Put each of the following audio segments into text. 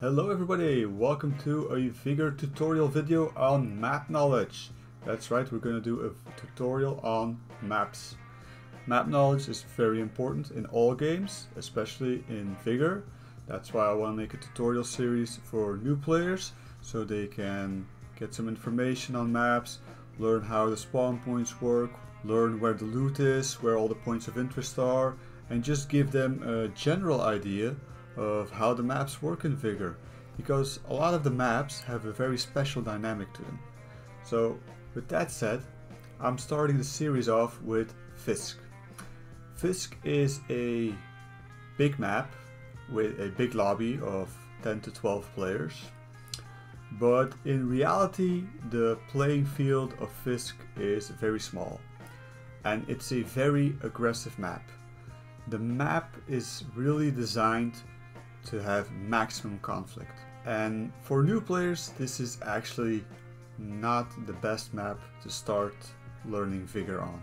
Hello everybody, welcome to a Vigor tutorial video on map knowledge. That's right, we're going to do a tutorial on maps. Map knowledge is very important in all games, especially in Vigor. That's why I want to make a tutorial series for new players, so they can get some information on maps, learn how the spawn points work, learn where the loot is, where all the points of interest are, and just give them a general idea of how the maps work in Vigor, because a lot of the maps have a very special dynamic to them. So with that said, I'm starting the series off with Fiske. Fiske is a big map with a big lobby of 10 to 12 players, but in reality the playing field of Fiske is very small and it's a very aggressive map. The map is really designed to have maximum conflict, and for new players this is actually not the best map to start learning Vigor on.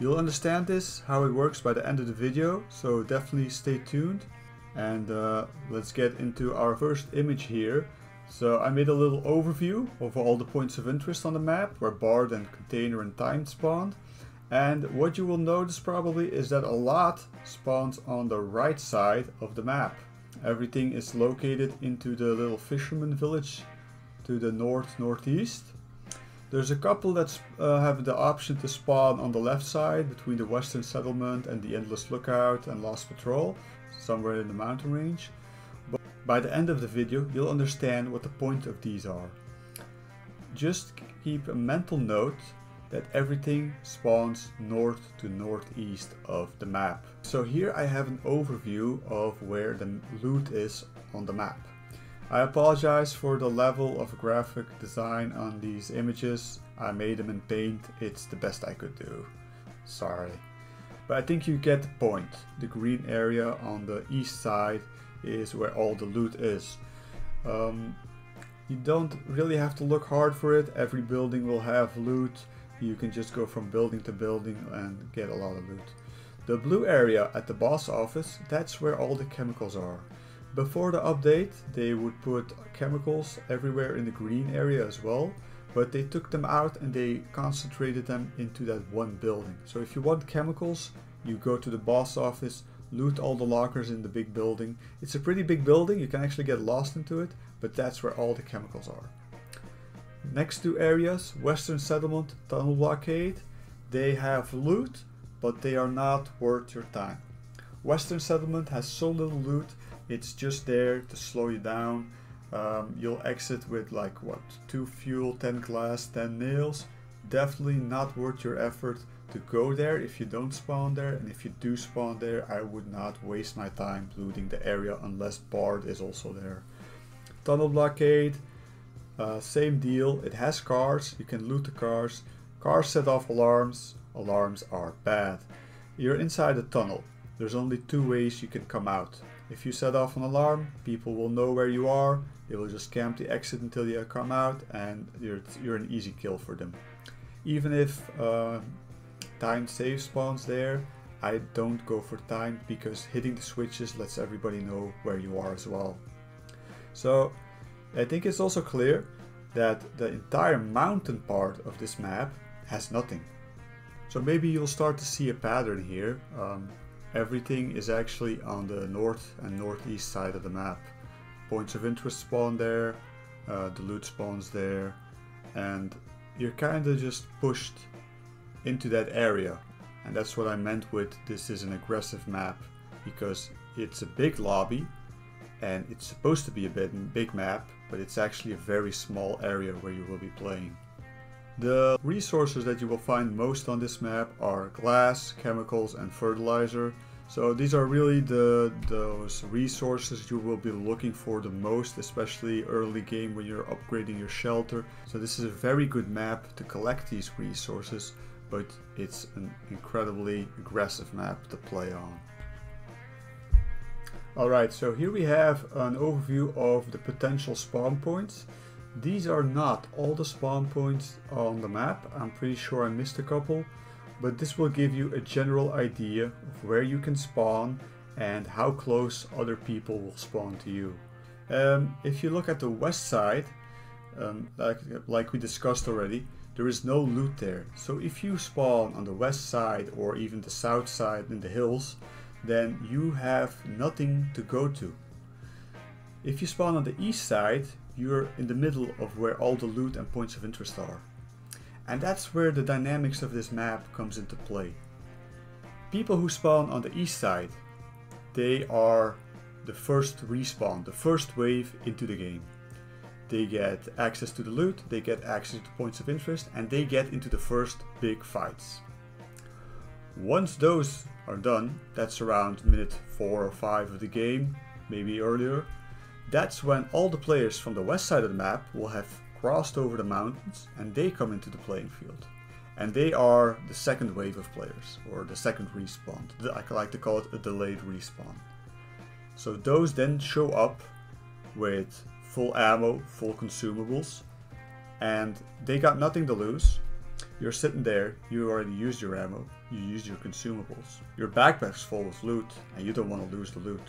You'll understand this, how it works, by the end of the video, so definitely stay tuned. And let's get into our first image here. So I made a little overview of all the points of interest on the map where Bard and Container and Time spawned, and what you will notice probably is that a lot spawns on the right side of the map. Everything is located into the little fisherman village to the northeast. There's a couple that have the option to spawn on the left side between the Western Settlement and the Endless Lookout and Lost Patrol, somewhere in the mountain range. But by the end of the video you'll understand what the point of these are. Just keep a mental note that everything spawns north to northeast of the map. So here I have an overview of where the loot is on the map. I apologize for the level of graphic design on these images. I made them in Paint, it's the best I could do. Sorry. But I think you get the point. The green area on the east side is where all the loot is. You don't really have to look hard for it. Every building will have loot. You can just go from building to building and get a lot of loot. The blue area at the Boss Office, that's where all the chemicals are. Before the update they would put chemicals everywhere in the green area as well, but they took them out and they concentrated them into that one building. So if you want chemicals, you go to the Boss Office, loot all the lockers in the big building. It's a pretty big building, you can actually get lost into it, but that's where all the chemicals are. Next two areas, Western Settlement, Tunnel Blockade, they have loot, but they are not worth your time. Western Settlement has so little loot, it's just there to slow you down. You'll exit with like, what, 2 fuel, 10 glass, 10 nails. Definitely not worth your effort to go there if you don't spawn there, and if you do spawn there, I would not waste my time looting the area unless Bard is also there. Tunnel Blockade. Same deal, it has cars, you can loot the cars. Cars set off alarms, alarms are bad. You're inside a tunnel, there's only 2 ways you can come out. If you set off an alarm, people will know where you are, they will just camp the exit until you come out, and you're an easy kill for them. Even if Time save spawns there, I don't go for Time because hitting the switches lets everybody know where you are as well. So I think it's also clear that the entire mountain part of this map has nothing. So maybe you'll start to see a pattern here. Everything is actually on the north and northeast side of the map. Points of interest spawn there, the loot spawns there, and you're kind of just pushed into that area. And that's what I meant with this is an aggressive map, because it's a big lobby and it's supposed to be a big map, but it's actually a very small area where you will be playing. The resources that you will find most on this map are glass, chemicals and fertilizer. So these are really those resources you will be looking for the most, especially early game when you're upgrading your shelter. So this is a very good map to collect these resources, but it's an incredibly aggressive map to play on. Alright, so here we have an overview of the potential spawn points. These are not all the spawn points on the map, I'm pretty sure I missed a couple, but this will give you a general idea of where you can spawn and how close other people will spawn to you. If you look at the west side, like we discussed already, there is no loot there. So if you spawn on the west side or even the south side in the hills, then you have nothing to go to. If you spawn on the east side, you're in the middle of where all the loot and points of interest are. And that's where the dynamics of this map comes into play. People who spawn on the east side, they are the first respawn, the first wave into the game. They get access to the loot, they get access to points of interest, and they get into the first big fights. Once those are done, that's around minute 4 or 5 of the game, maybe earlier, that's when all the players from the west side of the map will have crossed over the mountains and they come into the playing field. And they are the second wave of players, or the second respawn. I like to call it a delayed respawn. So those then show up with full ammo, full consumables, and they got nothing to lose. You're sitting there, you already used your ammo, you used your consumables. Your backpack's full of loot, and you don't want to lose the loot.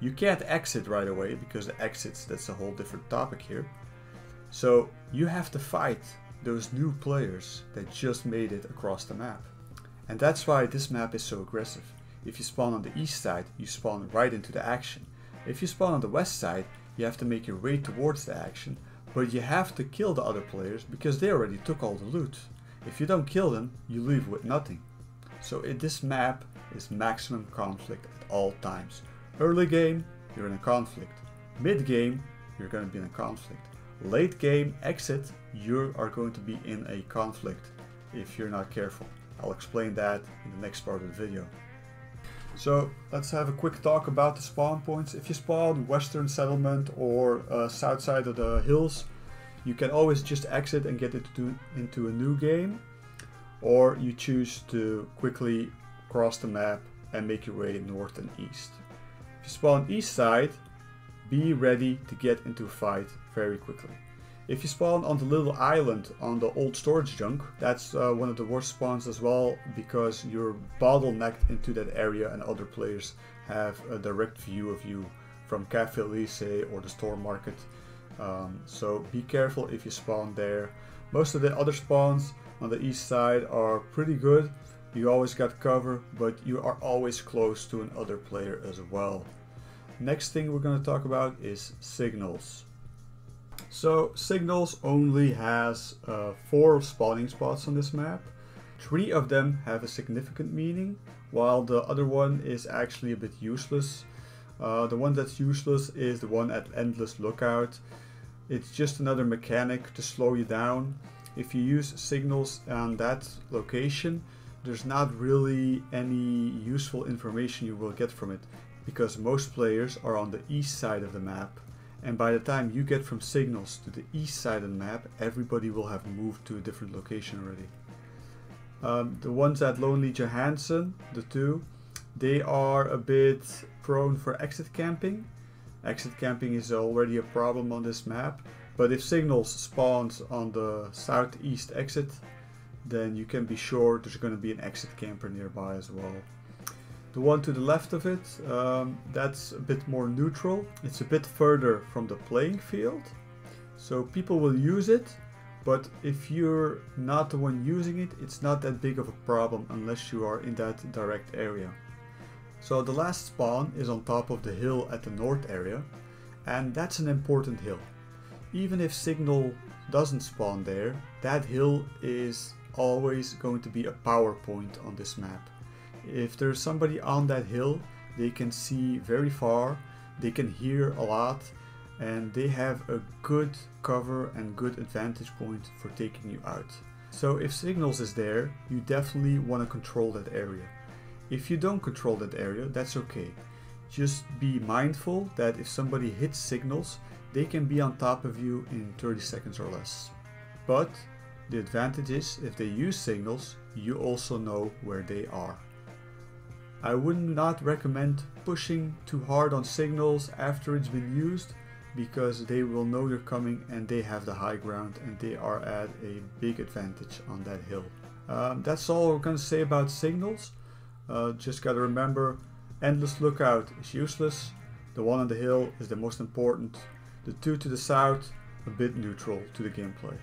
You can't exit right away, because the exits, that's a whole different topic here. So you have to fight those new players that just made it across the map. And that's why this map is so aggressive. If you spawn on the east side, you spawn right into the action. If you spawn on the west side, you have to make your way towards the action, but you have to kill the other players because they already took all the loot. If you don't kill them, you leave with nothing. So this map is maximum conflict at all times. Early game, you're in a conflict. Mid game, you're going to be in a conflict. Late game, exit, you are going to be in a conflict if you're not careful. I'll explain that in the next part of the video. So let's have a quick talk about the spawn points. If you spawn Western Settlement or south side of the hills, you can always just exit and get into a new game, or you choose to quickly cross the map and make your way north and east. If you spawn east side, be ready to get into a fight very quickly. If you spawn on the little island on the Old Storage Junk, that's one of the worst spawns as well, because you're bottlenecked into that area and other players have a direct view of you from Cafe Lise or the store market. So be careful if you spawn there. Most of the other spawns on the east side are pretty good. You always got cover, but you are always close to another player as well. Next thing we're going to talk about is signals. So signals only has 4 spawning spots on this map. 3 of them have a significant meaning, while the other one is actually a bit useless. The one that's useless is the one at Endless Lookout. It's just another mechanic to slow you down. If you use signals on that location, there's not really any useful information you will get from it, because most players are on the east side of the map. And by the time you get from signals to the east side of the map, everybody will have moved to a different location already. The ones at Lonely Johansson, the 2, they are a bit prone for exit camping. Exit camping is already a problem on this map, but if signals spawns on the southeast exit, then you can be sure there's going to be an exit camper nearby as well. The one to the left of it, that's a bit more neutral. It's a bit further from the playing field, so people will use it, but if you're not the one using it, it's not that big of a problem unless you are in that direct area. So the last spawn is on top of the hill at the north area, and that's an important hill. Even if signal doesn't spawn there, that hill is always going to be a power point on this map. If there's somebody on that hill, they can see very far, they can hear a lot, and they have a good cover and good advantage point for taking you out. So if signals is there, you definitely want to control that area. If you don't control that area, that's okay. Just be mindful that if somebody hits signals, they can be on top of you in 30 seconds or less. But the advantage is, if they use signals, you also know where they are. I would not recommend pushing too hard on signals after it's been used, because they will know you're coming and they have the high ground and they are at a big advantage on that hill. That's all we're going to say about signals. Just got to remember, Endless Lookout is useless. The one on the hill is the most important. The two to the south, a bit neutral to the gameplay.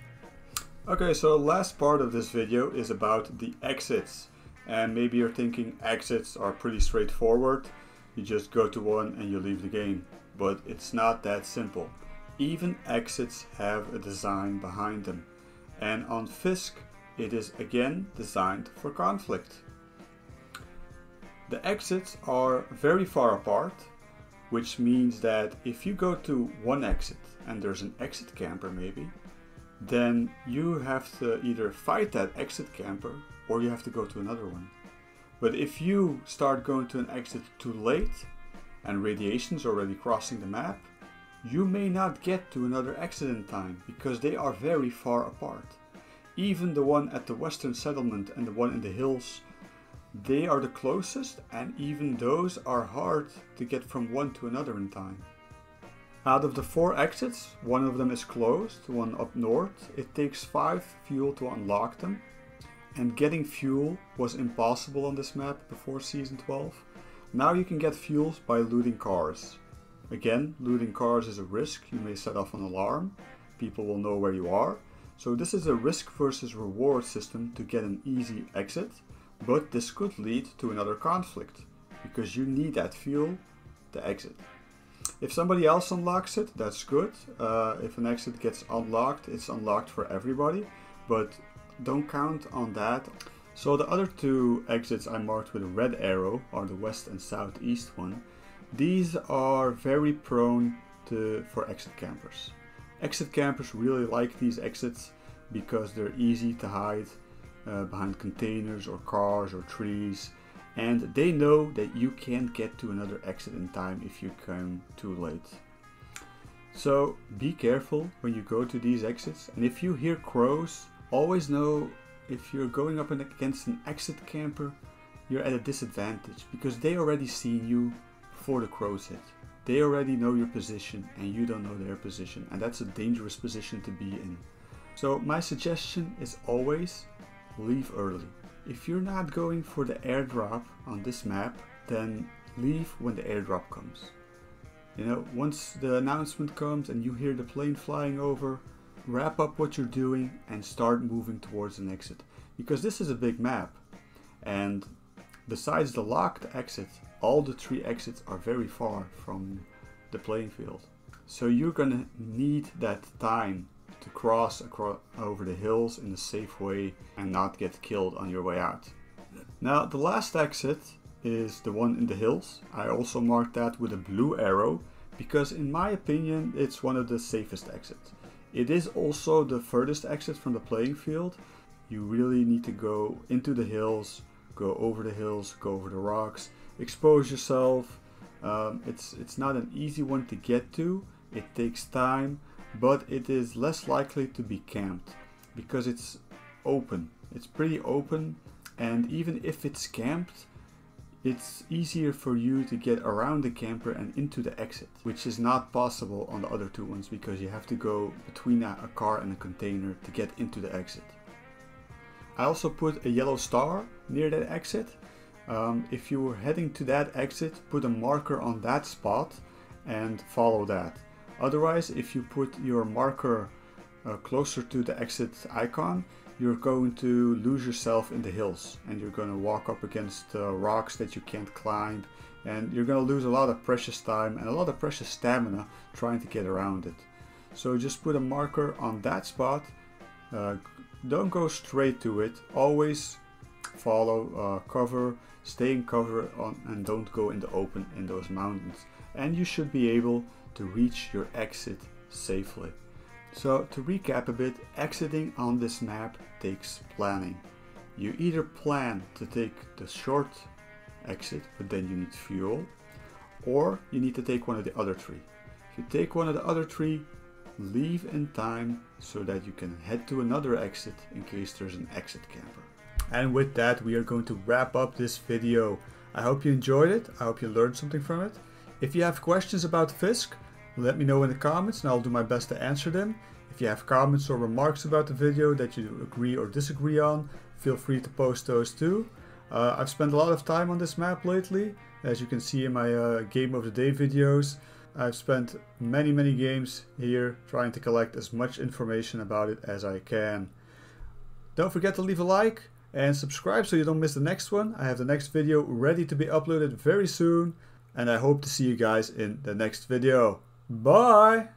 Okay, so last part of this video is about the exits. And maybe you're thinking exits are pretty straightforward. You just go to one and you leave the game. But it's not that simple. Even exits have a design behind them. And on Fiske, it is again designed for conflict. The exits are very far apart, which means that if you go to one exit and there's an exit camper maybe, then you have to either fight that exit camper or you have to go to another one. But if you start going to an exit too late and radiation's already crossing the map, you may not get to another exit in time because they are very far apart. Even the one at the Western Settlement and the one in the hills, they are the closest, and even those are hard to get from one to another in time. Out of the 4 exits, one of them is closed, one up north. It takes 5 fuel to unlock them, and getting fuel was impossible on this map before season 12. Now you can get fuels by looting cars. Again, looting cars is a risk. You may set off an alarm, people will know where you are. So this is a risk versus reward system to get an easy exit, but this could lead to another conflict, because you need that fuel to exit. If somebody else unlocks it, that's good. If an exit gets unlocked, it's unlocked for everybody, but don't count on that. So the other 2 exits I marked with a red arrow are the west and southeast one. These are very prone for exit campers. Exit campers really like these exits because they're easy to hide behind containers or cars or trees, and they know that you can't get to another exit in time if you come too late. So be careful when you go to these exits, and if you hear crows, always know if you're going up against an exit camper, you're at a disadvantage because they already seen you before the crows hit. They already know your position and you don't know their position, and that's a dangerous position to be in. So my suggestion is always leave early. If you're not going for the airdrop on this map, then leave when the airdrop comes. You know, once the announcement comes and you hear the plane flying over, wrap up what you're doing and start moving towards an exit, because this is a big map, and besides the locked exit, all the 3 exits are very far from the playing field. So you're gonna need that time to cross over the hills in a safe way and not get killed on your way out. Now the last exit is the one in the hills. I also marked that with a blue arrow because in my opinion it's one of the safest exits. It is also the furthest exit from the playing field. You really need to go into the hills, go over the hills, go over the rocks, expose yourself. It's not an easy one to get to. It takes time, but it is less likely to be camped because it's open. It's pretty open, and even if it's camped, it's easier for you to get around the camper and into the exit, which is not possible on the other 2 ones because you have to go between a car and a container to get into the exit. I also put a yellow star near that exit. If you were heading to that exit, put a marker on that spot and follow that. Otherwise, if you put your marker closer to the exit icon, you're going to lose yourself in the hills, and you're going to walk up against rocks that you can't climb, and you're going to lose a lot of precious time and a lot of precious stamina trying to get around it. So just put a marker on that spot. Don't go straight to it. Always follow cover, stay in cover, and don't go in the open in those mountains. And you should be able to reach your exit safely. So to recap a bit, exiting on this map takes planning. You either plan to take the short exit, but then you need fuel, or you need to take one of the other 3. If you take one of the other 3, leave in time so that you can head to another exit in case there's an exit camper. And with that, we are going to wrap up this video. I hope you enjoyed it. I hope you learned something from it. If you have questions about Fiske, let me know in the comments and I'll do my best to answer them. If you have comments or remarks about the video that you agree or disagree on, feel free to post those too. I've spent a lot of time on this map lately, As you can see in my game of the day videos, I've spent many games here trying to collect as much information about it as I can. Don't forget to leave a like and subscribe so you don't miss the next one. I have the next video ready to be uploaded very soon, and I hope to see you guys in the next video. Bye!